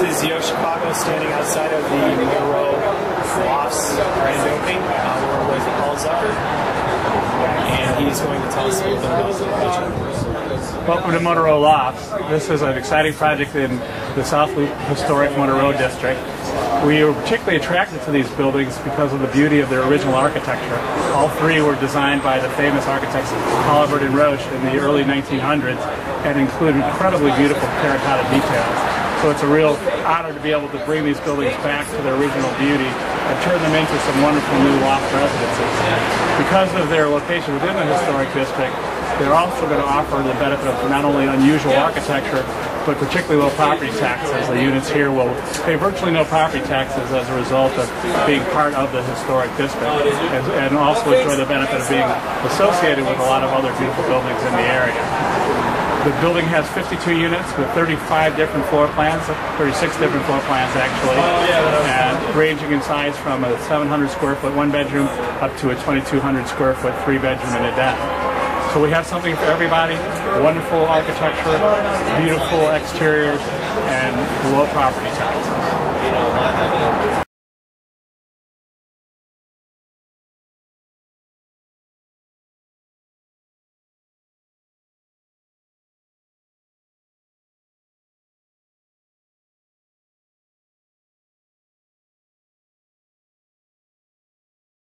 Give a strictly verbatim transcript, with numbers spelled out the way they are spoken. This is YoChicago standing outside of the Motor Row Lofts grand opening. Uh, we're with Paul Zucker, and he's going to tell us a little bit about the project. Welcome to Motor Row Lofts. This is an exciting project in the South Loop Historic Motor Row District. We were particularly attracted to these buildings because of the beauty of their original architecture. All three were designed by the famous architects Holabird and Roche in the early nineteen hundreds and include incredibly beautiful terracotta details. So it's a real honor to be able to bring these buildings back to their original beauty and turn them into some wonderful new loft residences. Because of their location within the historic district, they're also going to offer the benefit of not only unusual architecture, but particularly low property taxes. The units here will pay virtually no property taxes as a result of being part of the historic district, and, and also enjoy the benefit of being associated with a lot of other beautiful buildings in the area. The building has fifty-two units with thirty-five different floor plans, thirty-six different floor plans actually, and ranging in size from a seven hundred square foot one bedroom up to a twenty-two hundred square foot three bedroom and a den. So we have something for everybody: wonderful architecture, beautiful exteriors, and low property taxes.